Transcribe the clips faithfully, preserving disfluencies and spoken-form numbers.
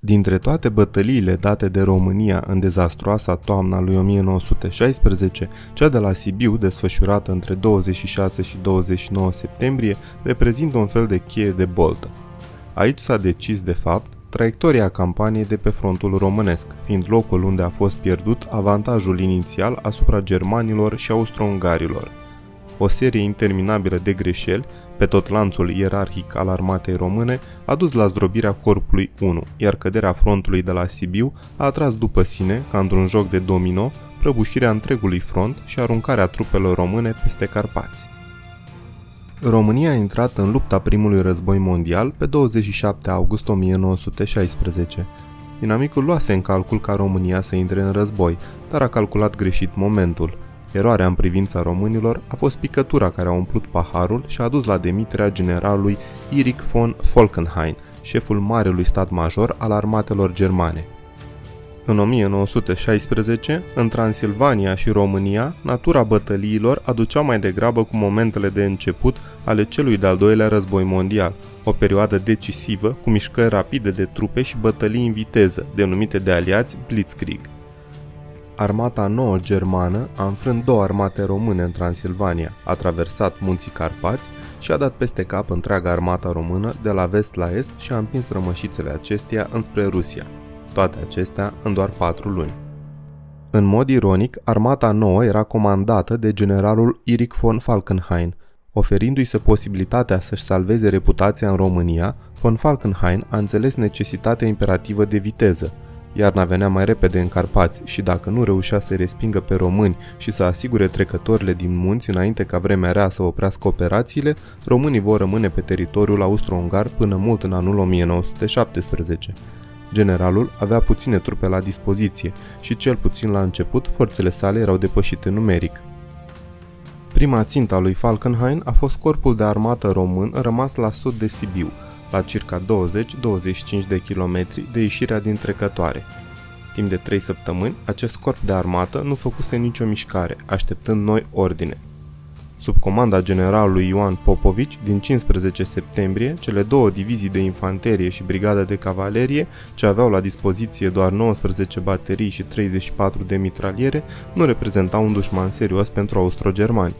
Dintre toate bătăliile date de România în dezastruoasa toamna lui o mie nouă sute șaisprezece, cea de la Sibiu, desfășurată între douăzeci și șase și douăzeci și nouă septembrie, reprezintă un fel de cheie de boltă. Aici s-a decis, de fapt, traiectoria campaniei de pe frontul românesc, fiind locul unde a fost pierdut avantajul inițial asupra germanilor și austro-ungarilor. O serie interminabilă de greșeli, pe tot lanțul ierarhic al armatei române, a dus la zdrobirea Corpului I, iar căderea frontului de la Sibiu a atras după sine, ca într-un joc de domino, prăbușirea întregului front și aruncarea trupelor române peste Carpați. România a intrat în lupta primului război mondial pe douăzeci și șapte august o mie nouă sute șaisprezece. Inamicul luase în calcul ca România să intre în război, dar a calculat greșit momentul. Eroarea în privința românilor a fost picătura care a umplut paharul și a dus la demiterea generalului Erich von Falkenhayn, șeful marelui stat major al armatelor germane. În o mie nouă sute șaisprezece, în Transilvania și România, natura bătăliilor aducea mai degrabă cu momentele de început ale celui de-al doilea război mondial, o perioadă decisivă cu mișcări rapide de trupe și bătălii în viteză, denumite de aliați Blitzkrieg. Armata nouă germană a înfrânt două armate române în Transilvania, a traversat munții Carpați și a dat peste cap întreaga armata română de la vest la est și a împins rămășițele acesteia înspre Rusia. Toate acestea în doar patru luni. În mod ironic, armata nouă era comandată de generalul Erich von Falkenhayn. Oferindu-i să posibilitatea să-și salveze reputația în România, von Falkenhayn a înțeles necesitatea imperativă de viteză. Iarna venea mai repede în Carpați și dacă nu reușea să-i respingă pe români și să asigure trecătorile din munți înainte ca vremea rea să oprească operațiile, românii vor rămâne pe teritoriul austro-ungar până mult în anul o mie nouă sute șaptesprezece. Generalul avea puține trupe la dispoziție și, cel puțin la început, forțele sale erau depășite numeric. Prima țintă a lui Falkenhayn a fost corpul de armată român rămas la sud de Sibiu, la circa douăzeci la douăzeci și cinci de kilometri de ieșirea din Trecătoare. Timp de trei săptămâni, acest corp de armată nu făcuse nicio mișcare, așteptând noi ordine. Sub comanda generalului Ioan Popovici, din cincisprezece septembrie, cele două divizii de infanterie și brigada de cavalerie, ce aveau la dispoziție doar nouăsprezece baterii și treizeci și patru de mitraliere, nu reprezentau un dușman serios pentru austro-germani.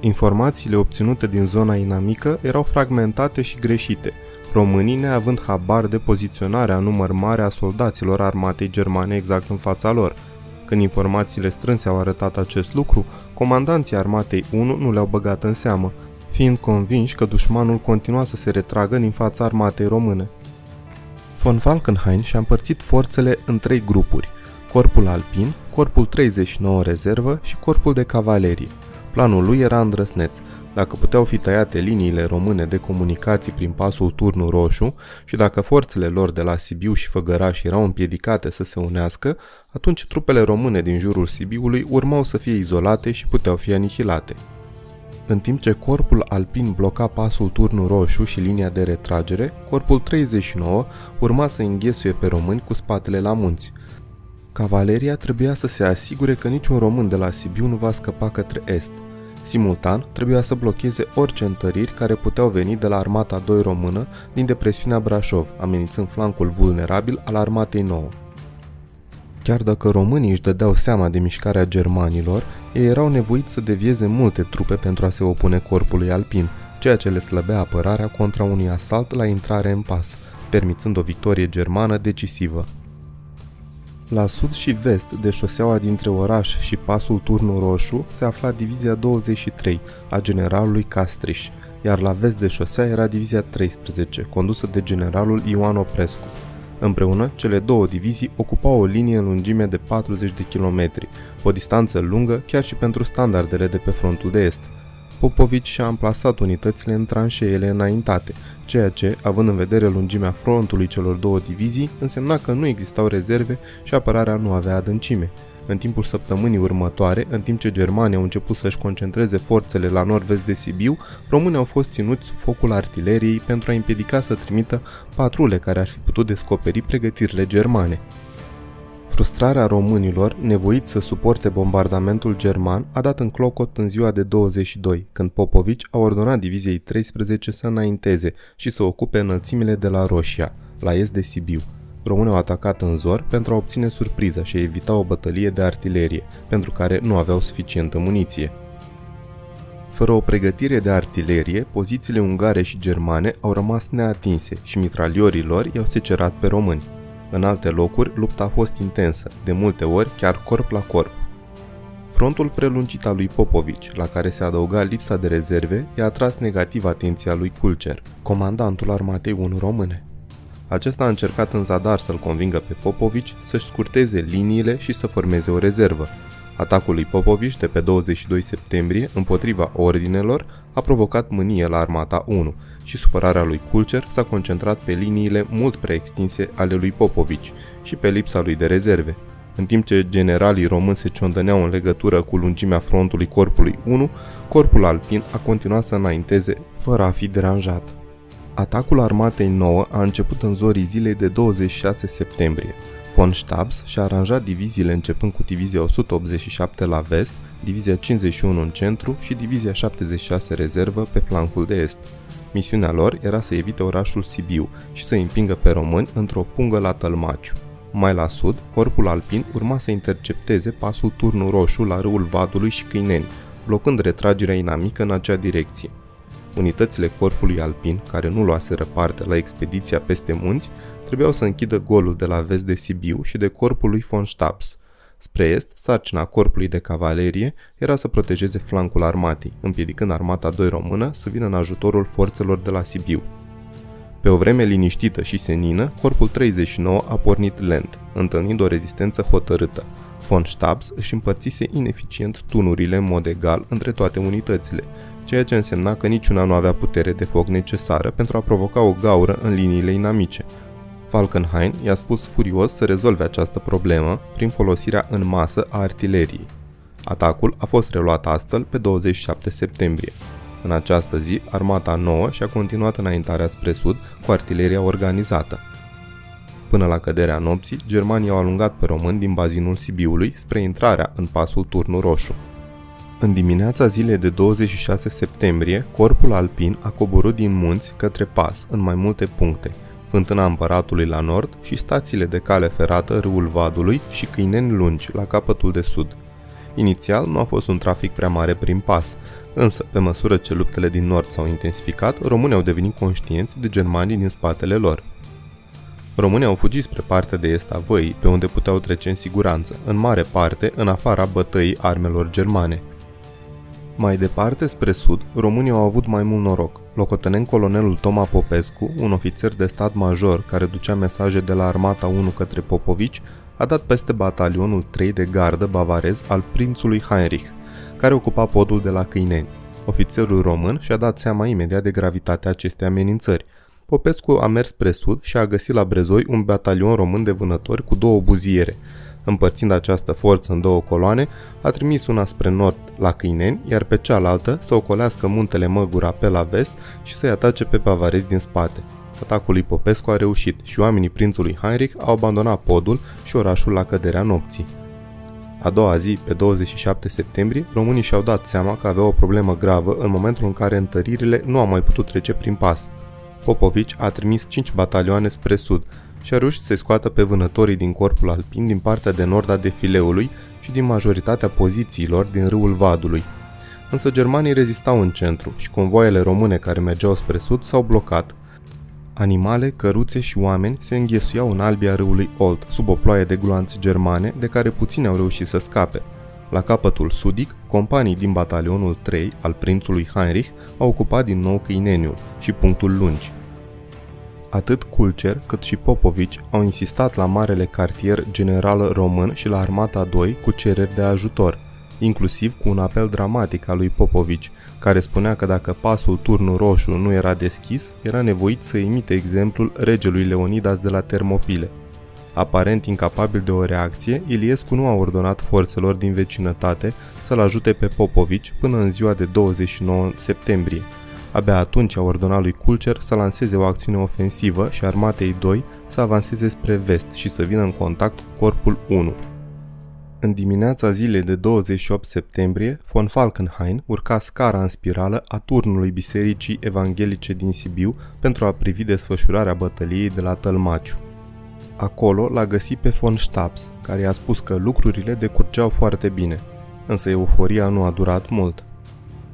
Informațiile obținute din zona inamică erau fragmentate și greșite, românii neavând habar de poziționarea număr mare a soldaților armatei germane exact în fața lor. Când informațiile strânse au arătat acest lucru, comandanții armatei unu nu le-au băgat în seamă, fiind convinși că dușmanul continua să se retragă din fața armatei române. Von Falkenhayn și-a împărțit forțele în trei grupuri: corpul alpin, corpul treizeci și nouă rezervă și corpul de cavalerie. Planul lui era îndrăsneț. Dacă puteau fi tăiate liniile române de comunicații prin pasul Turnul Roșu și dacă forțele lor de la Sibiu și Făgăraș erau împiedicate să se unească, atunci trupele române din jurul Sibiului urmau să fie izolate și puteau fi anihilate. În timp ce corpul alpin bloca pasul Turnul Roșu și linia de retragere, corpul treizeci și nouă urma să înghesuie pe români cu spatele la munți. Cavaleria trebuia să se asigure că niciun român de la Sibiu nu va scăpa către est. Simultan, trebuia să blocheze orice întăriri care puteau veni de la armata doi română din depresiunea Brașov, amenințând flancul vulnerabil al armatei nouă. Chiar dacă românii își dădeau seama de mișcarea germanilor, ei erau nevoiți să devieze multe trupe pentru a se opune corpului alpin, ceea ce le slăbea apărarea contra unui asalt la intrare în pas, permițând o victorie germană decisivă. La sud și vest de șoseaua dintre oraș și pasul Turnul Roșu se afla divizia douăzeci și trei a generalului Castriș, iar la vest de șosea era divizia treisprezece, condusă de generalul Ioan Oprescu. Împreună, cele două divizii ocupau o linie în lungime de patruzeci de kilometri, o distanță lungă chiar și pentru standardele de pe frontul de est. Popovici și-a amplasat unitățile în tranșeele înaintate, ceea ce, având în vedere lungimea frontului celor două divizii, însemna că nu existau rezerve și apărarea nu avea adâncime. În timpul săptămânii următoare, în timp ce germanii au început să-și concentreze forțele la nord-vest de Sibiu, românii au fost ținuți sub focul artileriei pentru a împiedica să trimită patrule care ar fi putut descoperi pregătirile germane. Frustrarea românilor, nevoiți să suporte bombardamentul german, a dat în clocot în ziua de douăzeci și doi, când Popovici a ordonat diviziei treisprezece să înainteze și să ocupe înălțimile de la Roșia, la est de Sibiu. Românii au atacat în zor pentru a obține surpriza și a evita o bătălie de artilerie, pentru care nu aveau suficientă muniție. Fără o pregătire de artilerie, pozițiile ungare și germane au rămas neatinse și mitraliorii lor i-au secerat pe români. În alte locuri, lupta a fost intensă, de multe ori chiar corp la corp. Frontul prelungit al lui Popovici, la care se adăuga lipsa de rezerve, i-a atras negativ atenția lui Culcer, comandantul armatei unu române. Acesta a încercat în zadar să-l convingă pe Popovici să-și scurteze liniile și să formeze o rezervă. Atacul lui Popovici de pe douăzeci și doi septembrie, împotriva ordinelor, a provocat mânie la armata unu și supărarea lui Culcer s-a concentrat pe liniile mult prea extinse ale lui Popovici și pe lipsa lui de rezerve. În timp ce generalii români se ciondăneau în legătură cu lungimea frontului Corpului unu, corpul alpin a continuat să înainteze fără a fi deranjat. Atacul armatei nouă a început în zorii zilei de douăzeci și șase septembrie. Von Staabs și-a aranjat diviziile începând cu divizia o sută optzeci și șapte la vest, divizia cincizeci și unu în centru și divizia șaptezeci și șase rezervă pe flancul de est. Misiunea lor era să evite orașul Sibiu și să împingă pe români într-o pungă la Tălmaciu. Mai la sud, corpul alpin urma să intercepteze pasul Turnul Roșu la râul Vadului și Câineni, blocând retragerea inamică în acea direcție. Unitățile corpului alpin, care nu luaseră parte la expediția peste munți, trebuiau să închidă golul de la vest de Sibiu și de corpul lui von Staabs. Spre est, sarcina corpului de cavalerie era să protejeze flancul armatei, împiedicând armata doi română să vină în ajutorul forțelor de la Sibiu. Pe o vreme liniștită și senină, corpul treizeci și nouă a pornit lent, întâlnind o rezistență hotărâtă. Von Staabs își împărțise ineficient tunurile în mod egal între toate unitățile, ceea ce însemna că niciuna nu avea putere de foc necesară pentru a provoca o gaură în liniile inamice. Falkenhayn i-a spus furios să rezolve această problemă prin folosirea în masă a artileriei. Atacul a fost reluat astfel pe douăzeci și șapte septembrie. În această zi, armata nouă și-a continuat înaintarea spre sud cu artileria organizată. Până la căderea nopții, germanii au alungat pe români din bazinul Sibiului spre intrarea în pasul Turnul Roșu. În dimineața zilei de douăzeci și șase septembrie, corpul alpin a coborât din munți către pas în mai multe puncte, Fântâna Împăratului la nord și stațiile de cale ferată Râul Vadului și Câineni Lungi la capătul de sud. Inițial nu a fost un trafic prea mare prin pas, însă, pe măsură ce luptele din nord s-au intensificat, românii au devenit conștienți de germanii din spatele lor. Românii au fugit spre partea de est a văii, pe unde puteau trece în siguranță, în mare parte în afara bătăii armelor germane. Mai departe, spre sud, românii au avut mai mult noroc, locotenent colonelul Toma Popescu, un ofițer de stat major care ducea mesaje de la armata unu către Popovici, a dat peste batalionul trei de gardă bavarez al prințului Heinrich, care ocupa podul de la Câineni. Ofițerul român și-a dat seama imediat de gravitatea acestei amenințări. Popescu a mers spre sud și a găsit la Brezoi un batalion român de vânători cu două buziere. Împărțind această forță în două coloane, a trimis una spre nord la Câineni, iar pe cealaltă să ocolească muntele Măgura pe la vest și să-i atace pe bavarezi din spate. Atacul lui Popescu a reușit și oamenii prințului Heinrich au abandonat podul și orașul la căderea nopții. A doua zi, pe douăzeci și șapte septembrie, românii și-au dat seama că aveau o problemă gravă în momentul în care întăririle nu au mai putut trece prin pas. Popovici a trimis cinci batalioane spre sud și a reușit să-i scoată pe vânătorii din corpul alpin din partea de nord a defileului și din majoritatea pozițiilor din râul Vadului. Însă germanii rezistau în centru și convoaiele române care mergeau spre sud s-au blocat. Animale, căruțe și oameni se înghesuiau în albia râului Olt, sub o ploaie de gloanțe germane, de care puțini au reușit să scape. La capătul sudic, companii din batalionul trei al prințului Heinrich au ocupat din nou Câineniul și punctul Lungi. Atât Culcer cât și Popovici au insistat la marele cartier general român și la armata doi cu cereri de ajutor, inclusiv cu un apel dramatic al lui Popovici, care spunea că dacă pasul Turnul Roșu nu era deschis, era nevoit să imite exemplul regelui Leonidas de la Termopile. Aparent incapabil de o reacție, Iliescu nu a ordonat forțelor din vecinătate să-l ajute pe Popovici până în ziua de douăzeci și nouă septembrie. Abia atunci a ordonat lui Culcer să lanseze o acțiune ofensivă și armatei doi să avanseze spre vest și să vină în contact cu corpul unu. În dimineața zilei de douăzeci și opt septembrie, von Falkenhayn urca scara în spirală a turnului Bisericii Evanghelice din Sibiu pentru a privi desfășurarea bătăliei de la Tălmaciu. Acolo l-a găsit pe Von Staabs, care i-a spus că lucrurile decurgeau foarte bine, însă euforia nu a durat mult.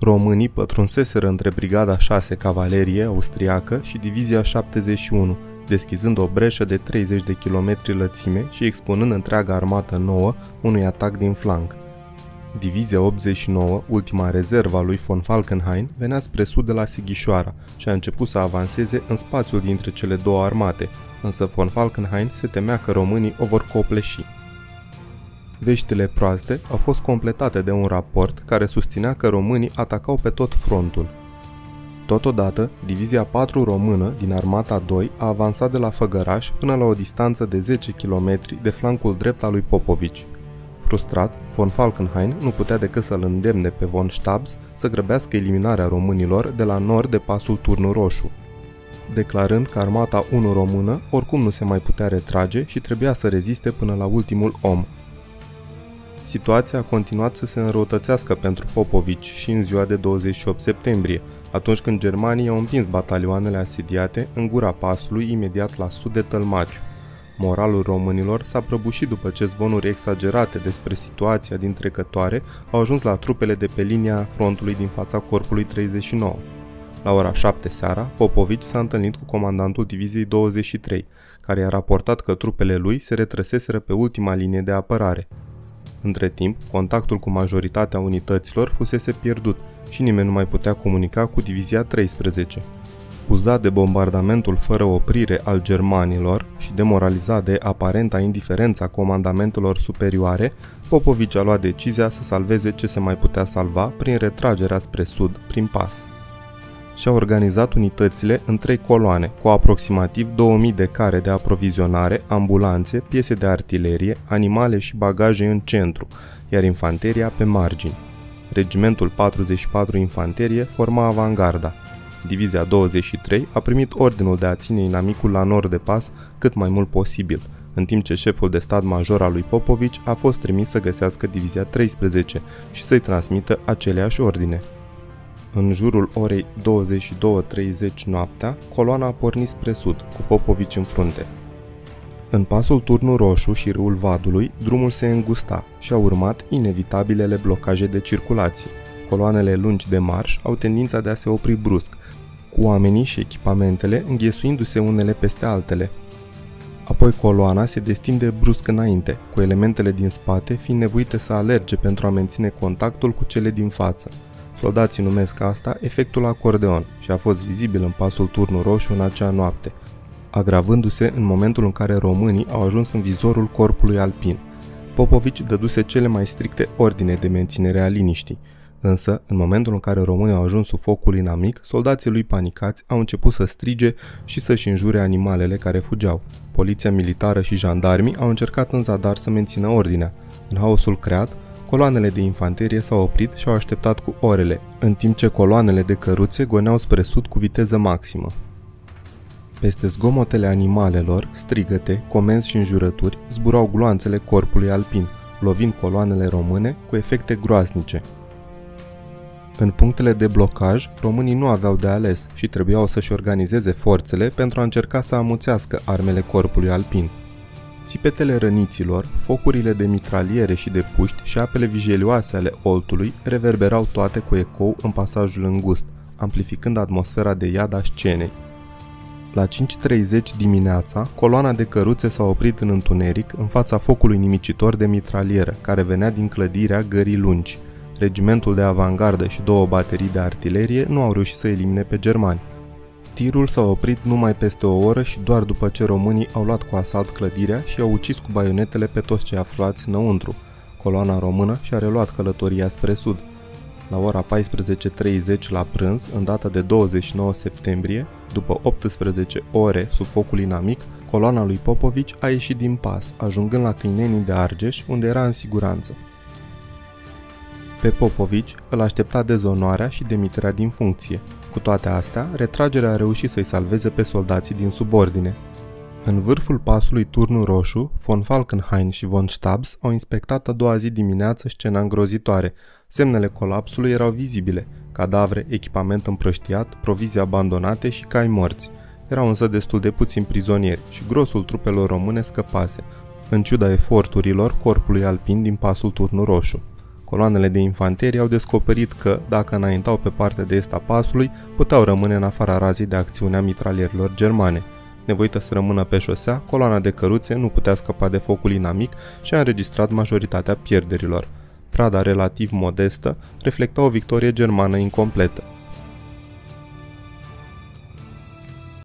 Românii pătrunseseră între Brigada șase Cavalerie Austriacă și Divizia șaptezeci și unu, deschizând o breșă de treizeci de kilometri lățime și expunând întreaga armată nouă unui atac din flanc. Divizia optzeci și nouă, ultima rezervă a lui Von Falkenhayn, venea spre sud de la Sighișoara și a început să avanseze în spațiul dintre cele două armate, însă Von Falkenhayn se temea că românii o vor copleși. Veștile proaste au fost completate de un raport care susținea că românii atacau pe tot frontul. Totodată, Divizia patru română din Armata doi a avansat de la Făgăraș până la o distanță de zece kilometri de flancul drept al lui Popovici. Frustrat, Von Falkenhayn nu putea decât să-l îndemne pe Von Staabs să grăbească eliminarea românilor de la nord de pasul Turnul Roșu, declarând că Armata unu română oricum nu se mai putea retrage și trebuia să reziste până la ultimul om. Situația a continuat să se înrăutățească pentru Popovici și în ziua de douăzeci și opt septembrie, atunci când germanii au împins batalioanele asediate în gura pasului imediat la sud de Tălmaciu. Moralul românilor s-a prăbușit după ce zvonuri exagerate despre situația din trecătoare au ajuns la trupele de pe linia frontului din fața Corpului treizeci și nouă. La ora șapte seara, Popovici s-a întâlnit cu comandantul Diviziei douăzeci și trei, care i-a raportat că trupele lui se retrăseseră pe ultima linie de apărare. Între timp, contactul cu majoritatea unităților fusese pierdut și nimeni nu mai putea comunica cu Divizia treisprezece. Uzat de bombardamentul fără oprire al germanilor și demoralizat de aparenta indiferența comandamentelor superioare, Popovici a luat decizia să salveze ce se mai putea salva prin retragerea spre sud, prin pas. Și-a organizat unitățile în trei coloane, cu aproximativ două mii de care de aprovizionare, ambulanțe, piese de artilerie, animale și bagaje în centru, iar infanteria pe margini. Regimentul patruzeci și patru Infanterie forma avangarda. Divizia douăzeci și trei a primit ordinul de a ține inamicul la nord de pas cât mai mult posibil, în timp ce șeful de stat major al lui Popovici a fost trimis să găsească Divizia treisprezece și să-i transmită aceleași ordine. În jurul orei douăzeci și două și treizeci noaptea, coloana a pornit spre sud, cu Popovici în frunte. În pasul Turnul Roșu și râul Vadului, drumul se îngusta și au urmat inevitabilele blocaje de circulație. Coloanele lungi de marș au tendința de a se opri brusc, cu oamenii și echipamentele înghesuindu-se unele peste altele. Apoi coloana se destinde brusc înainte, cu elementele din spate fiind nevoite să alerge pentru a menține contactul cu cele din față. Soldații numesc asta efectul acordeon și a fost vizibil în pasul Turnul Roșu în acea noapte, agravându-se în momentul în care românii au ajuns în vizorul corpului alpin. Popovici dăduse cele mai stricte ordine de menținere a liniștii, însă, în momentul în care românii au ajuns sub focul inamic, soldații lui panicați au început să strige și să-și înjure animalele care fugeau. Poliția militară și jandarmii au încercat în zadar să mențină ordinea. În haosul creat, coloanele de infanterie s-au oprit și au așteptat cu orele, în timp ce coloanele de căruțe goneau spre sud cu viteză maximă. Peste zgomotele animalelor, strigăte, comenzi și înjurături, zburau gloanțele corpului alpin, lovind coloanele române cu efecte groaznice. În punctele de blocaj, românii nu aveau de ales și trebuiau să-și organizeze forțele pentru a încerca să amuțească armele corpului alpin. Țipetele răniților, focurile de mitraliere și de puști și apele vijelioase ale oltului reverberau toate cu ecou în pasajul îngust, amplificând atmosfera de iad a scenei. La cinci și treizeci dimineața, coloana de căruțe s-a oprit în întuneric în fața focului nimicitor de mitralieră, care venea din clădirea Gării Lungi. Regimentul de avangardă și două baterii de artilerie nu au reușit să elimine pe germani. Tirul s-a oprit numai peste o oră și doar după ce românii au luat cu asalt clădirea și au ucis cu baionetele pe toți cei aflați înăuntru. Coloana română și-a reluat călătoria spre sud. La ora paisprezece și treizeci la prânz, în data de douăzeci și nouă septembrie, după optsprezece ore sub focul inamic, coloana lui Popovici a ieșit din pas, ajungând la Câinenii de Argeș, unde era în siguranță. Pe Popovici îl aștepta dezonoarea și demiterea din funcție. Cu toate astea, retragerea a reușit să-i salveze pe soldații din subordine. În vârful pasului Turnul Roșu, Von Falkenhayn și Von Staabs au inspectat a doua zi dimineață scena îngrozitoare. Semnele colapsului erau vizibile: cadavre, echipament împrăștiat, provizii abandonate și cai morți. Erau însă destul de puțini prizonieri și grosul trupelor române scăpase, în ciuda eforturilor corpului alpin din pasul Turnul Roșu. Coloanele de infanterie au descoperit că, dacă înaintau pe partea de est a pasului, puteau rămâne în afara razii de acțiune a mitralierilor germane. Nevoită să rămână pe șosea, coloana de căruțe nu putea scăpa de focul inamic și a înregistrat majoritatea pierderilor. Prada relativ modestă reflecta o victorie germană incompletă.